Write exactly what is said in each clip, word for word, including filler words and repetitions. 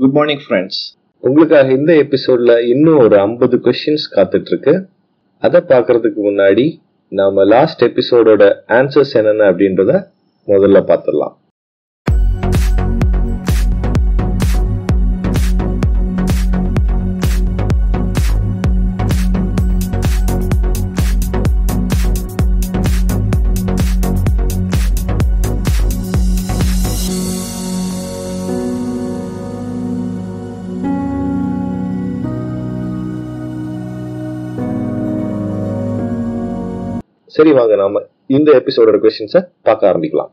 Good morning friends. உங்களுக்காக இந்த எபிசோடில் இன்னும் ஒரு ஐம்பது கொஸ்டின்ஸ் காத்துட்ருக்கு. அதை பார்க்குறதுக்கு முன்னாடி நாம் லாஸ்ட் எபிசோடோட ஆன்சர்ஸ் என்னென்ன அப்படின்றத முதல்ல பார்த்துடலாம். சரி, வாங்க நாம இந்த எபிசோடோட க்வெஸ்சன்ஸை பார்க்க ஆரம்பிக்கலாம்.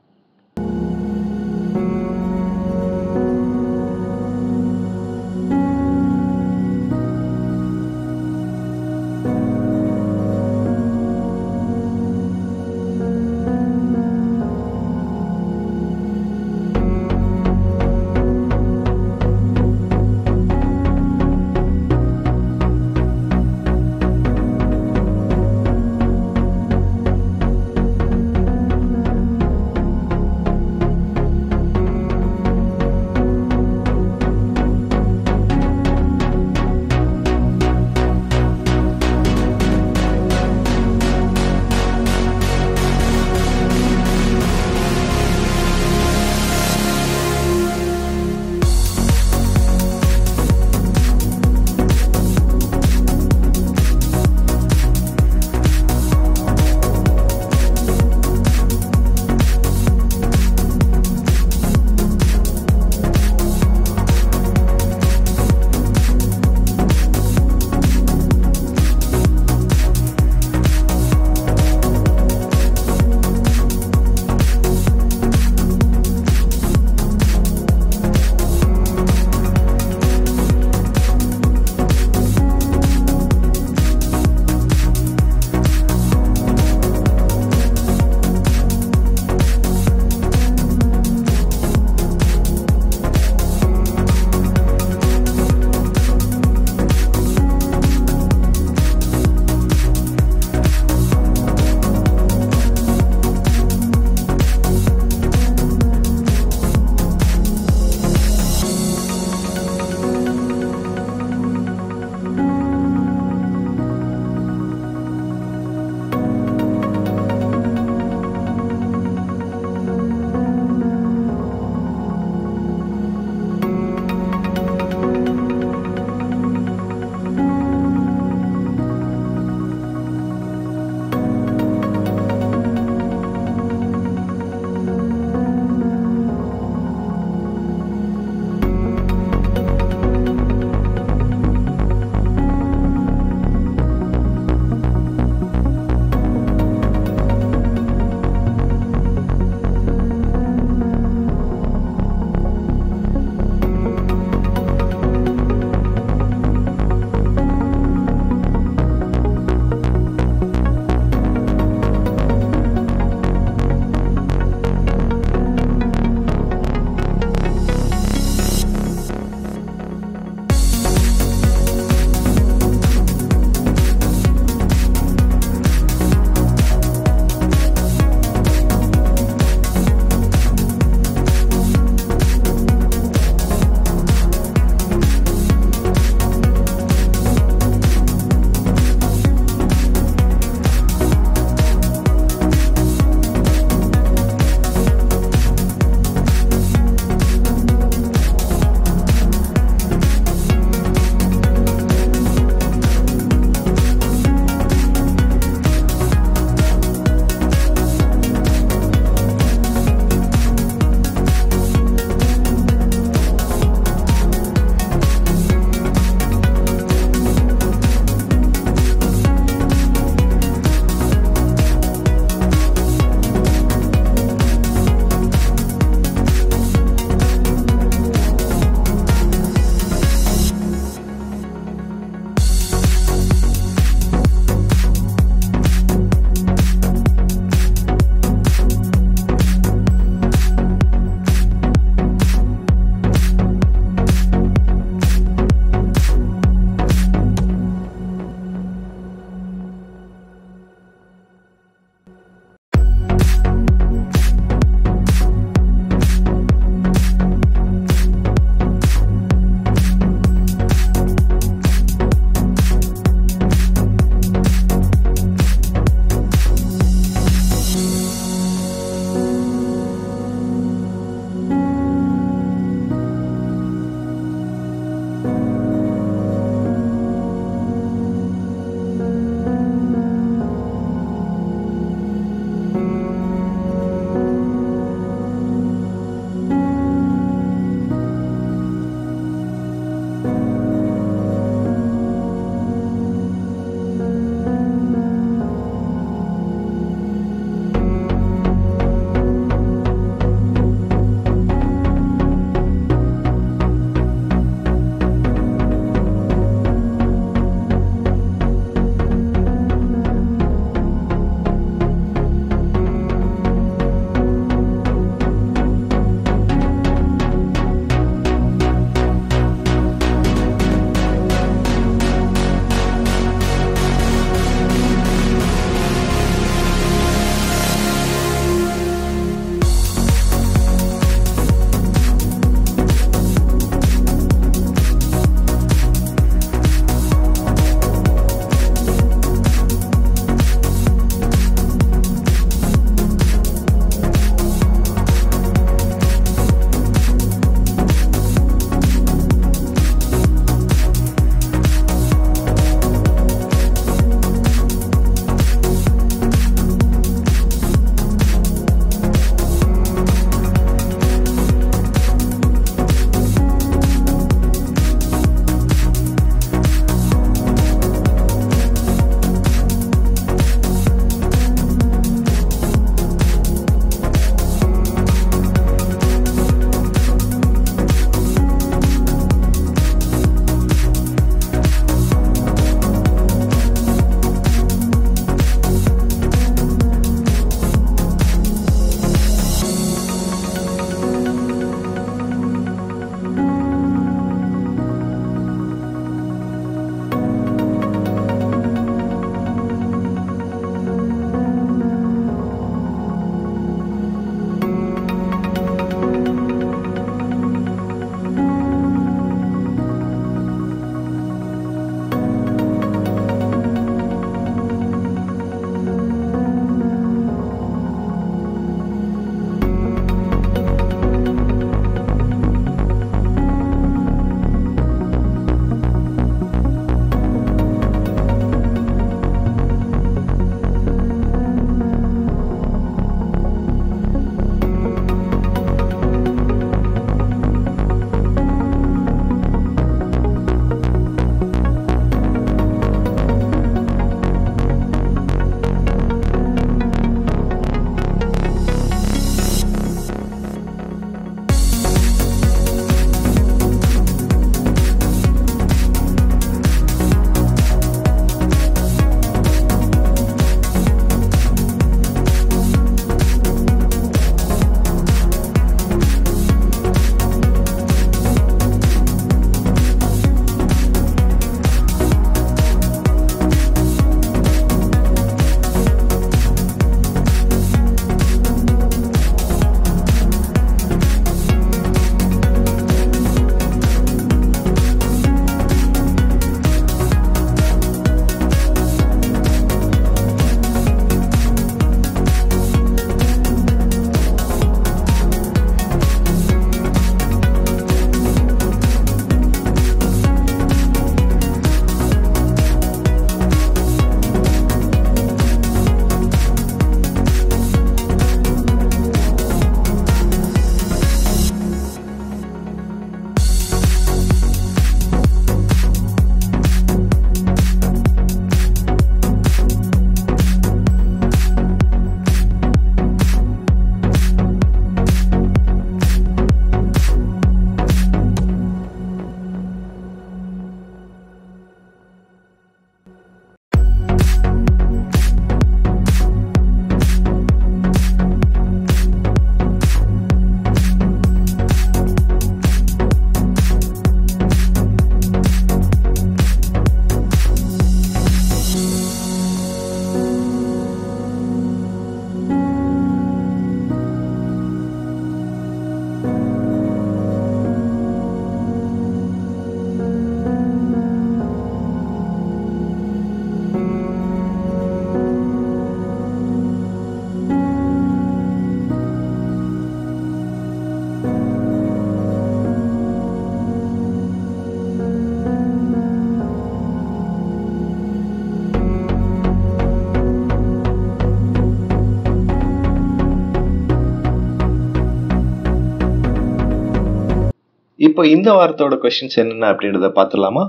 இப்போ இந்த வாரத்தோட கொஸ்டின்ஸ் என்னென்ன அப்படின்றத பார்த்துடலாமா?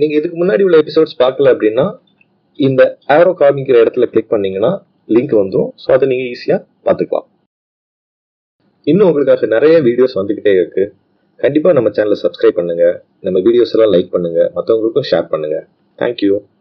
நீங்கள் இதுக்கு முன்னாடி உள்ள எபிசோட்ஸ் பார்க்கல அப்படின்னா இந்த ஆரோ காமிக்கிற இடத்துல கிளிக் பண்ணிங்கன்னா லிங்க் வந்துடும். ஸோ அதை நீங்கள் ஈஸியாக பார்த்துக்கலாம். இன்னும் உங்களுக்காக நிறைய வீடியோஸ் வந்துக்கிட்டே இருக்குது. கண்டிப்பாக நம்ம சேனலை சப்ஸ்கிரைப் பண்ணுங்கள், நம்ம வீடியோஸ் எல்லாம் லைக் பண்ணுங்கள், மற்றவங்களுக்கும் ஷேர் பண்ணுங்கள். தேங்க்யூ.